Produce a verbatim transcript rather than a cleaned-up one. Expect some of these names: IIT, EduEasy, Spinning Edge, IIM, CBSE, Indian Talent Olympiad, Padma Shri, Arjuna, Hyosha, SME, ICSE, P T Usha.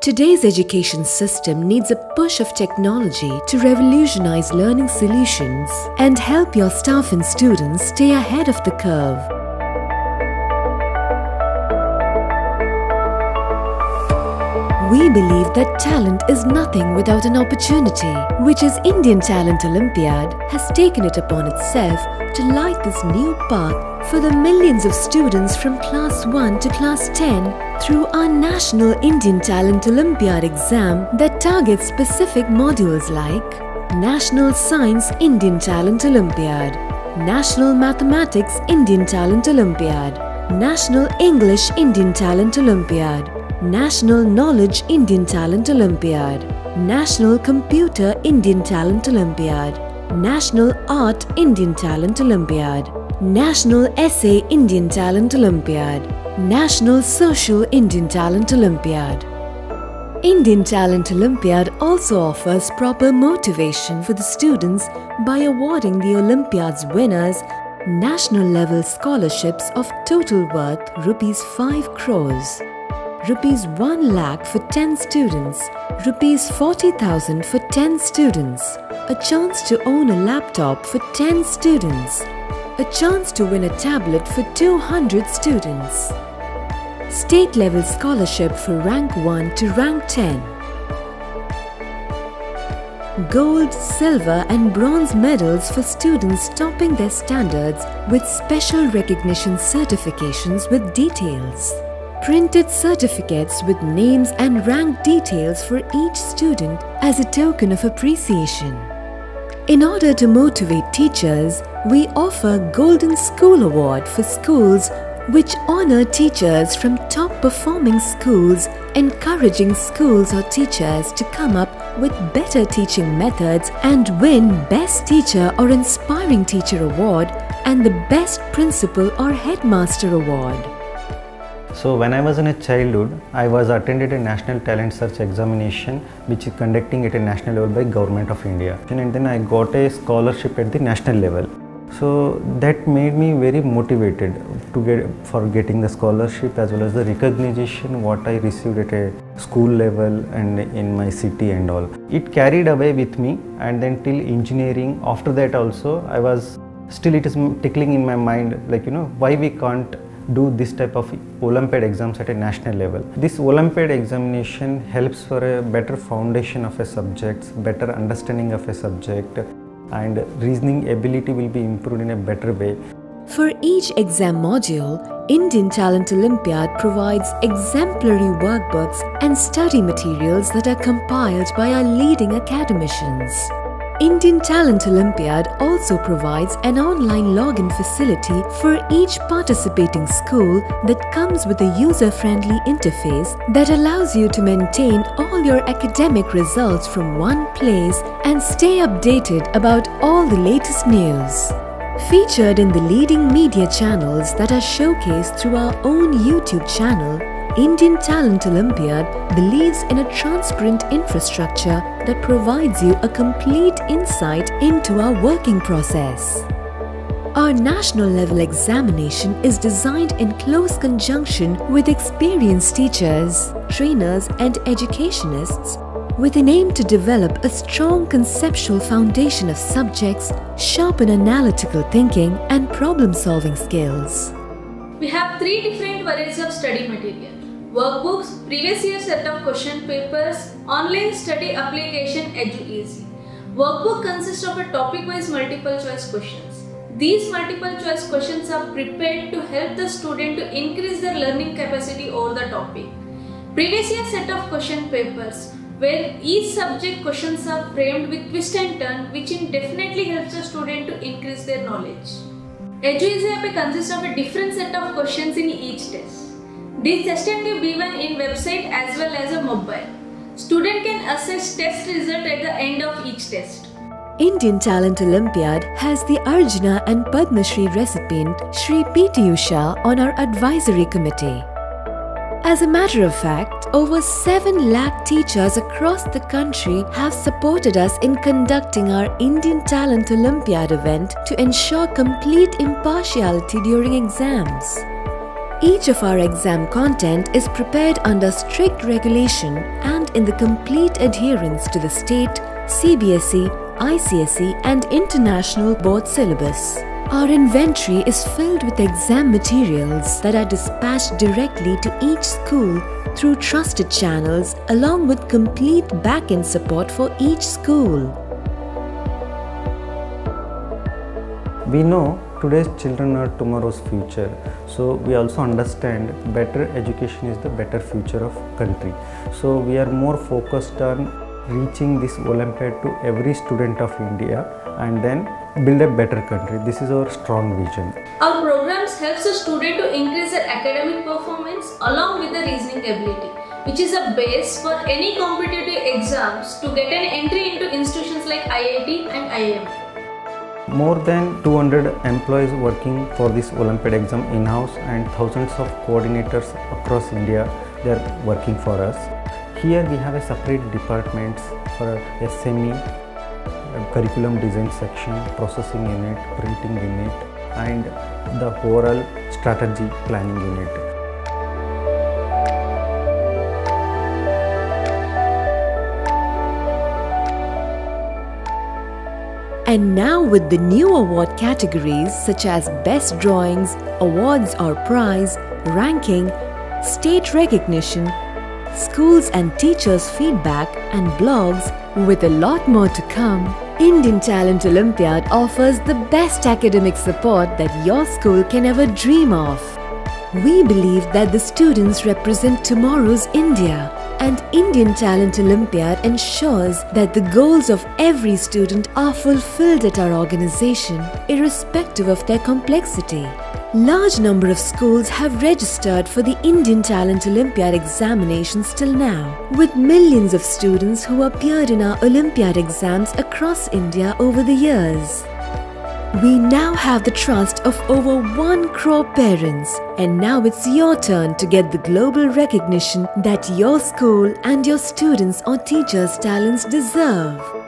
Today's education system needs a push of technology to revolutionize learning solutions and help your staff and students stay ahead of the curve. We believe that talent is nothing without an opportunity, which is Indian Talent Olympiad has taken it upon itself to light this new path for the millions of students from class one to class ten through our National Indian Talent Olympiad exam that targets specific modules like National Science Indian Talent Olympiad, National Mathematics Indian Talent Olympiad, National English Indian Talent Olympiad, National Knowledge Indian Talent Olympiad, National Computer Indian Talent Olympiad, National Art Indian Talent Olympiad, National Essay Indian Talent Olympiad, National Social Indian Talent Olympiad. Indian Talent Olympiad also offers proper motivation for the students by awarding the Olympiad's winners national level scholarships of total worth rupees five crores, rupees one lakh for ten students, rupees forty thousand for ten students, a chance to own a laptop for ten students, a chance to win a tablet for two hundred students, state level scholarship for rank one to rank ten, gold, silver and bronze medals for students topping their standards with special recognition certifications with details, printed certificates with names and rank details for each student as a token of appreciation. In order to motivate teachers, we offer Golden School Award for schools which honor teachers from top-performing schools, encouraging schools or teachers to come up with better teaching methods and win Best Teacher or Inspiring Teacher Award and the Best Principal or Headmaster Award. So when I was in a childhood, I was attended a national talent search examination which is conducting at a national level by Government of India, and then I got a scholarship at the national level. So that made me very motivated to get for getting the scholarship as well as the recognition what I received at a school level and in my city and all. It carried away with me, and then till engineering after that also I was still it is tickling in my mind, like, you know, why we can't do this type of Olympiad exams at a national level. This Olympiad examination helps for a better foundation of a subject, better understanding of a subject, and reasoning ability will be improved in a better way. For each exam module, Indian Talent Olympiad provides exemplary workbooks and study materials that are compiled by our leading academicians. Indian Talent Olympiad also provides an online login facility for each participating school that comes with a user-friendly interface that allows you to maintain all your academic results from one place and stay updated about all the latest news. Featured in the leading media channels that are showcased through our own YouTube channel, Indian Talent Olympiad believes in a transparent infrastructure that provides you a complete insight into our working process. Our national level examination is designed in close conjunction with experienced teachers, trainers and educationists with an aim to develop a strong conceptual foundation of subjects, sharpen analytical thinking and problem-solving skills. We have three different varieties of study material: workbooks, previous year set of question papers, online study application EduEasy. Workbook consists of a topic-wise multiple choice questions. These multiple choice questions are prepared to help the student to increase their learning capacity over the topic. Previous year set of question papers, where each subject questions are framed with twist and turn, which definitely helps the student to increase their knowledge. EduEasy consists of a different set of questions in each test. These tests can be given in website as well as a mobile. Student can assess test result at the end of each test. Indian Talent Olympiad has the Arjuna and Padma Shri recipient Shri P T Usha on our advisory committee. As a matter of fact, over seven lakh teachers across the country have supported us in conducting our Indian Talent Olympiad event to ensure complete impartiality during exams. Each of our exam content is prepared under strict regulation and in the complete adherence to the state, C B S E, I C S E and international board syllabus. Our inventory is filled with exam materials that are dispatched directly to each school through trusted channels along with complete back-end support for each school. We know today's children are tomorrow's future, so we also understand better education is the better future of country. So we are more focused on reaching this Olympiad to every student of India and then build a better country. This is our strong vision. Our programs helps a student to increase their academic performance along with their reasoning ability, which is a base for any competitive exams to get an entry into institutions like I I T and I I M. More than two hundred employees working for this Olympiad exam in-house and thousands of coordinators across India, they are working for us. Here we have a separate departments for S M E, curriculum design section, processing unit, printing unit and the overall strategy planning unit. And now with the new award categories such as Best Drawings, Awards or Prize, Ranking, State Recognition, Schools and Teachers' Feedback and Blogs, with a lot more to come, Indian Talent Olympiad offers the best academic support that your school can ever dream of. We believe that the students represent tomorrow's India. And Indian Talent Olympiad ensures that the goals of every student are fulfilled at our organization, irrespective of their complexity. Large number of schools have registered for the Indian Talent Olympiad examinations till now, with millions of students who appeared in our Olympiad exams across India over the years. We now have the trust of over one crore parents, and now it's your turn to get the global recognition that your school and your students or teachers' talents deserve.